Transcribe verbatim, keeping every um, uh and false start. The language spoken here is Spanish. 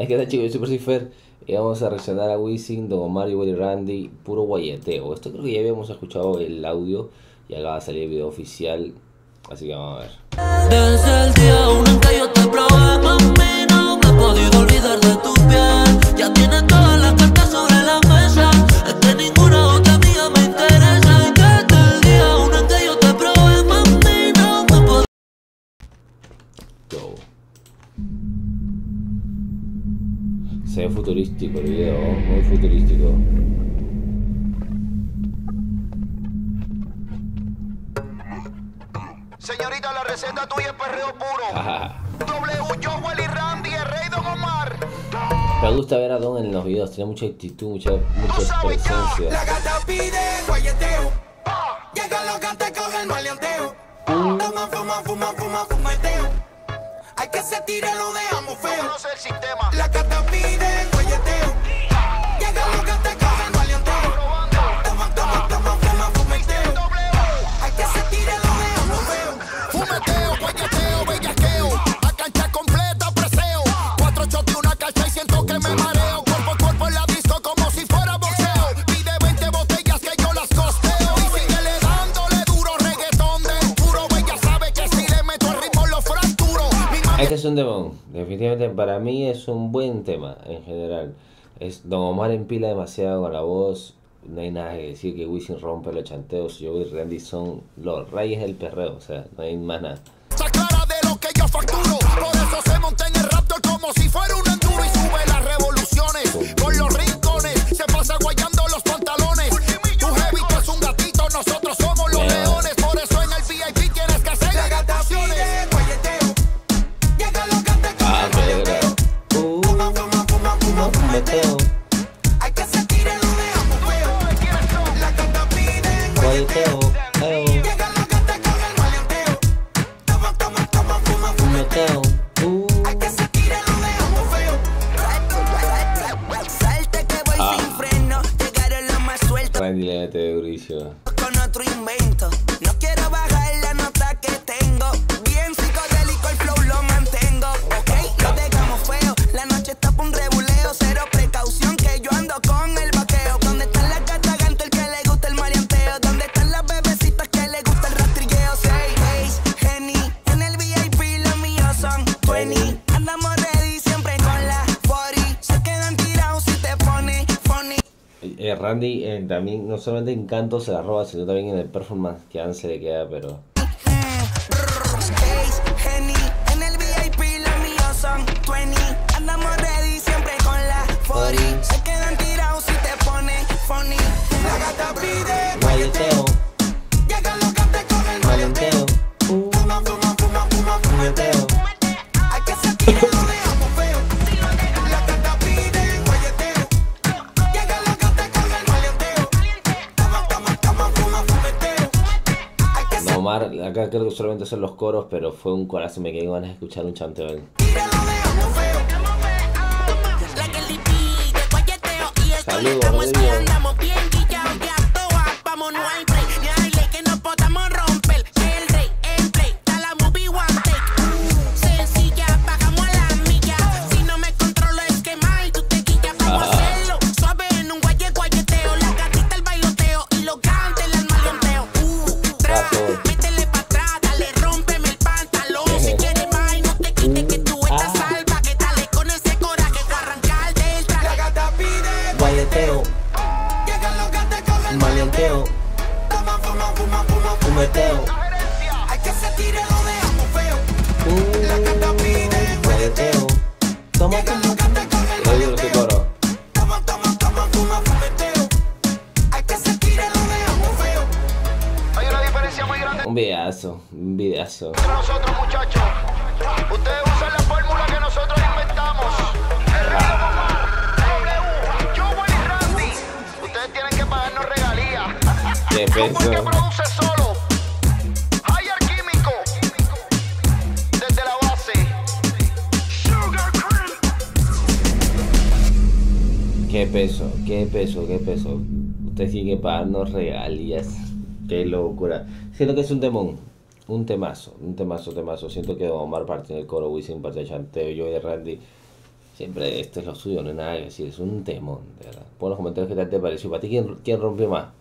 Es que está chido, yo soy Percifer y vamos a reaccionar a Wisin, Don Omar y Jowell y Randy, Puro Guayeteo. Esto creo que ya habíamos escuchado el audio y acaba de salir el video oficial, así que vamos a ver. Desde el día uno en que yo te probé, mami, no me he podido olvidar de tu piel. Ya tienes todas las cartas sobre la mesa, es que ninguna otra amiga me interesa. Y desde el día uno en que yo te probé, mami, no me he podido... Yo. Se ve futurístico el video, muy futurístico. Señorita, la receta tuya es perreo puro. W, Jowell y Randy, el rey Don Omar. Me gusta ver a Don en los videos, tiene mucha actitud, mucha, mucha presencia. La gata pide guayeteo, llega los gatos con el maleanteo. Toma, fuma, fuma, fuma, fumeteo. Hay que se tire, lo dejamos feo. No sé el sistema. La gata pide guayeteo, llega los gatos con el maleanteo. Toma, toma, toma, fuma, fumeteo. Hay que se tire, lo dejamos feo. Fumeteo, guayeteo, bellaqueo. A cancha completa, preseo. Cuatro shots de una cancha y siento que me mareo. Cuerpo a cuerpo en la disco como si fuera boxeo. Pide veinte botellas que yo las costeo. Y síguele dándole duro reggaetón del puro. Ella sabe que si le meto el ritmo lo fracturo. Este es un demon, definitivamente para mí es un buen tema en general. Es Don Omar empila demasiado con la voz, no hay nada que decir que Wisin rompe los chanteos, Jowell y Randy son los reyes del perreo, o sea, no hay más nada. Se aclara de lo que yo facturo, por eso se monta en el Raptor como si fuera un enduro y sube las revoluciones, por los rincones, se pasa guayando los pantalones. Tu jevito es un gatito, nosotros somos los leones, por eso en el V I P tienes que hacer agataciones. Hay que se tire, lo dejamos feo. La gata pide guayeteo, llega la gata con el maleanteo. Toma, toma, toma, fuma, fumeteo. Hay que se tire, lo dejamos feo. Salte que voy sin freno, llegaron los más sueltos. Randy le mete durísimo. Con otro invento, no quiero bajar la nota que tengo. Bien psicodélico el flow lo mantengo. Ok, lo dejamos feo, la noche está pa' un rebuleo cero. Eh, Randy eh, también, no solamente en canto se la roba, sino también en el performance que Ann se le queda, pero... Acá creo que solamente son los coros, pero fue un corazón, me quedé con ganas de escuchar un chanteo. Saludos, maleanteo, toma, fuma, fuma, fuma, fumeteo. Hay que se tire, lo dejamos feo. La gata pide guayeteo, toma, toma, toma, fuma, fumeteo. Hay que se tire, lo dejamos feo. Hay una diferencia muy grande. Un videazo, un videazo. Nosotros, muchachos, ustedes usan la fórmula que nosotros inventamos. El rey Don Omar, W, Jowell y Randy. Ustedes tienen que pagarnos regalos. Porque produce solo, hay alquímico, desde la base. Sugar Cream. Qué peso, qué peso, qué peso. Usted sigue pagando regalías. Qué locura. Siento que es un temón, un temazo, un temazo, temazo. Siento que Don Omar parte en el coro, Wisin parte de chanteo, Jowell y Randy. Siempre esto es lo suyo, no hay nada que decir, es un temón, de verdad. Pon en los comentarios qué tal te pareció. ¿Para ti quién, quién rompió más?